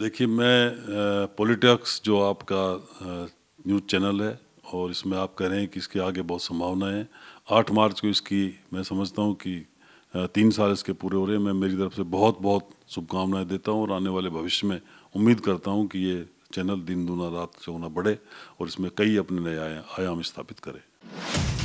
देखिए, मैं पॉलिटॉक्स जो आपका न्यूज़ चैनल है और इसमें आप कह रहे हैं कि इसके आगे बहुत संभावनाएं हैं। 8 मार्च को इसकी मैं समझता हूं कि 3 साल इसके पूरे हो रहे हैं। मैं मेरी तरफ से बहुत बहुत शुभकामनाएं देता हूं और आने वाले भविष्य में उम्मीद करता हूं कि ये चैनल दिन दूना रात चौगुना बढ़े और इसमें कई अपने नए आयाम स्थापित करें।